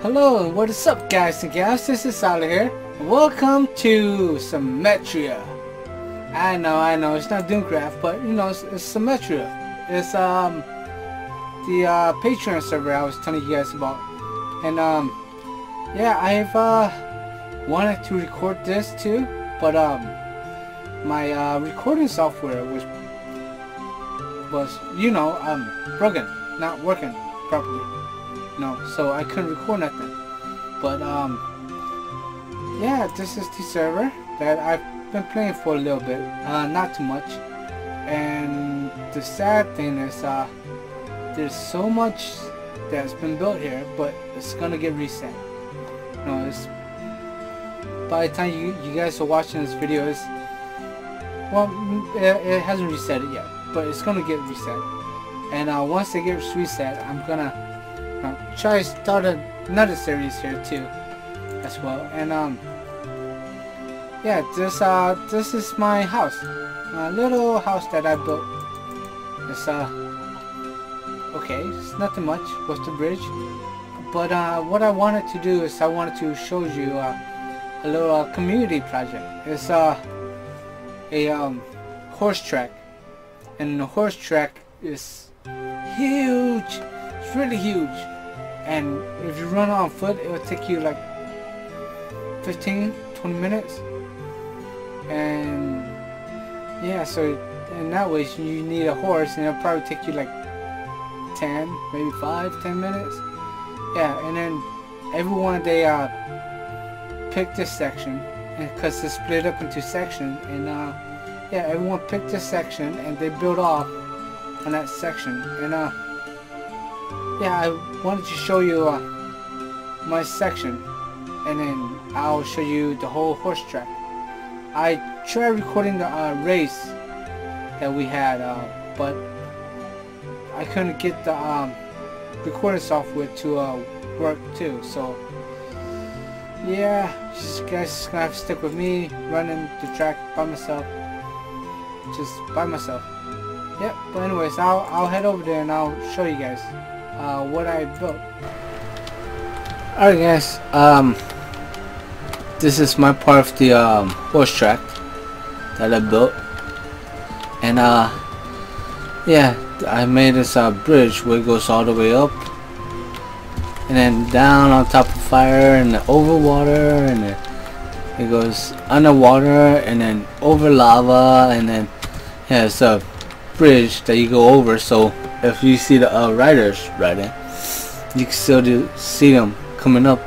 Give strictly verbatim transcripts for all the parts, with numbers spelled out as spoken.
Hello, what is up guys and gals, this is Sally here. Welcome to Symmetria. I know, I know, it's not Doomcraft, but you know, it's, it's Symmetria. It's um, the uh, Patreon server I was telling you guys about. And um, yeah, I've uh, wanted to record this too, but um, my uh, recording software was, was you know, um, broken, not working properly. No, so I couldn't record nothing. But um, yeah, this is the server that I've been playing for a little bit, uh, not too much. And the sad thing is, uh, there's so much that's been built here, but it's gonna get reset. You know, it's by the time you you guys are watching this video, it's well, it, it hasn't reset it yet, but it's gonna get reset. And uh, once it gets reset, I'm gonna I'll try to start another series here too, as well. And um, yeah, this uh, this is my house, my little house that I built. It's uh, okay, it's nothing much. What's the bridge? But uh, what I wanted to do is I wanted to show you uh, a little uh, community project. It's uh, a um, horse track, and the horse track is huge. It's really huge, and if you run on foot it will take you like fifteen to twenty minutes. And yeah, so in that way you need a horse, and it'll probably take you like ten, maybe five, ten minutes. Yeah, and then everyone, they uh pick this section, and because it's split up into sections, and uh yeah, everyone picked this section and they build off on that section. And uh yeah, I wanted to show you uh, my section, and then I'll show you the whole horse track. I tried recording the uh, race that we had, uh, but I couldn't get the um, recording software to uh, work too. So yeah, you guys are gonna have to stick with me running the track by myself, just by myself. Yep. But anyways, I'll I'll head over there and I'll show you guys Uh, what I built. Alright guys, um, this is my part of the um, horse track that I built. And uh, yeah, I made this uh, bridge where it goes all the way up and then down on top of fire, and then over water, and then it goes underwater, and then over lava, and then yeah, it's a bridge that you go over, so if you see the uh, riders riding, you can still do, see them coming up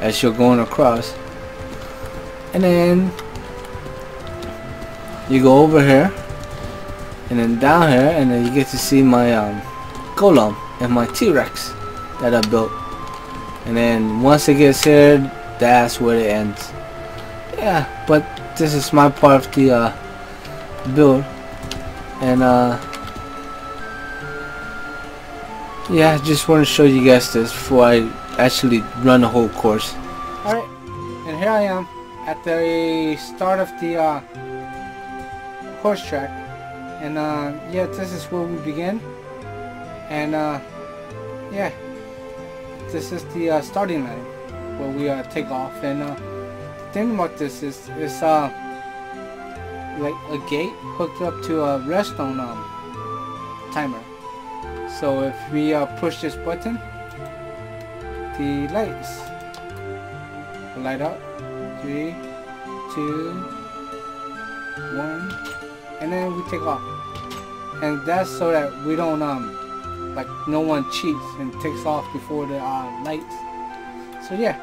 as you're going across. And then you go over here, and then down here, and then you get to see my um, golem and my T-Rex that I built. And then once it gets here, that's where it ends. Yeah, but this is my part of the uh, build. And uh yeah, I just want to show you guys this before I actually run the whole course. Alright, and here I am at the start of the uh, horse track. And uh, yeah, this is where we begin. And uh, yeah, this is the uh, starting line where we uh, take off. And uh, the thing about this is it's uh, like a gate hooked up to a redstone um, timer. So if we uh, push this button, the lights will light up. Three, two, one, and then we take off. And that's so that we don't um like no one cheats and takes off before the uh, lights. So yeah,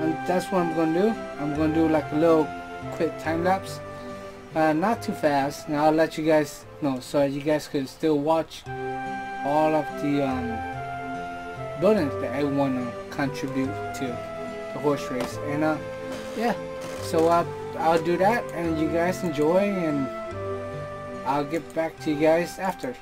and that's what I'm gonna do. I'm gonna do like a little quick time lapse, uh, not too fast. And I'll let you guys know so that you guys could still watch all of the um, buildings that I want to contribute to the horse race. And uh, yeah, so I'll, I'll do that, and you guys enjoy, and I'll get back to you guys after.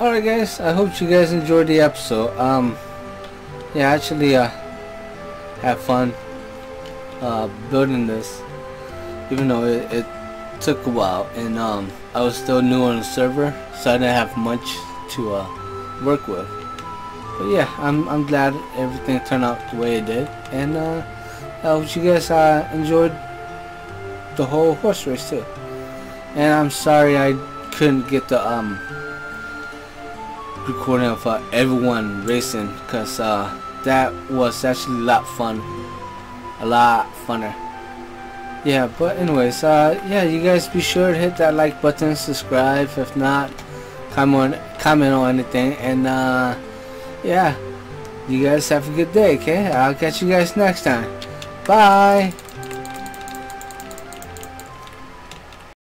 Alright guys, I hope you guys enjoyed the episode. Um, yeah, actually uh, had fun uh, building this, even though it, it took a while, and um, I was still new on the server, so I didn't have much to uh, work with. But yeah, I'm, I'm glad everything turned out the way it did, and uh, I hope you guys uh, enjoyed the whole horse race too. And I'm sorry I couldn't get the um, recording of uh, everyone racing, because uh, that was actually a lot fun, a lot funner. Yeah, but anyways, uh, yeah, you guys be sure to hit that like button, subscribe if not, comment on, comment on anything, and uh, yeah, you guys have a good day, okay? I'll catch you guys next time. Bye!